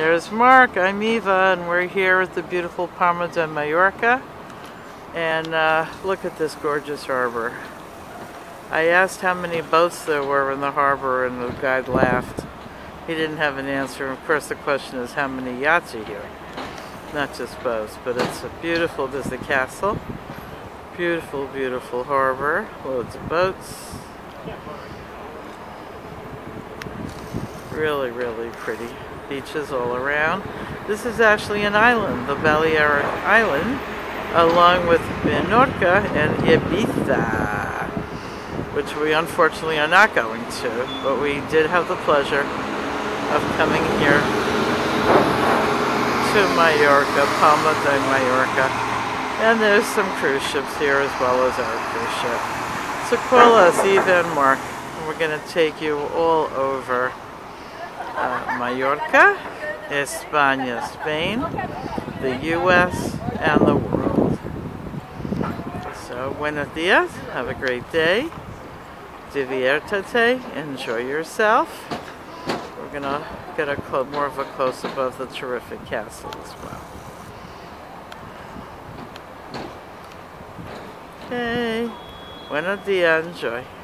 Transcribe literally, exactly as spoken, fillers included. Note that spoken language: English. There's Mark, I'm Eva, and we're here at the beautiful Palma de Mallorca. And uh, look at this gorgeous harbor. I asked how many boats there were in the harbor, and the guy laughed. He didn't have an answer. Of course, the question is how many yachts are here? Not just boats, but it's a beautiful, there's the castle. Beautiful, beautiful harbor. Loads of boats. Really, really pretty. Beaches all around. This is actually an island, the Balearic Island, along with Menorca and Ibiza, which we unfortunately are not going to, but we did have the pleasure of coming here to Mallorca, Palma de Mallorca, and there's some cruise ships here as well as our cruise ship. So call us, Eva and Mark, and we're going to take you all over Uh, Mallorca, España, Spain, the U S, and the world. So, buenos días, have a great day, diviértete, enjoy yourself. We're going to get a more of a close-up of the terrific castle as well. Okay, buenos días, enjoy.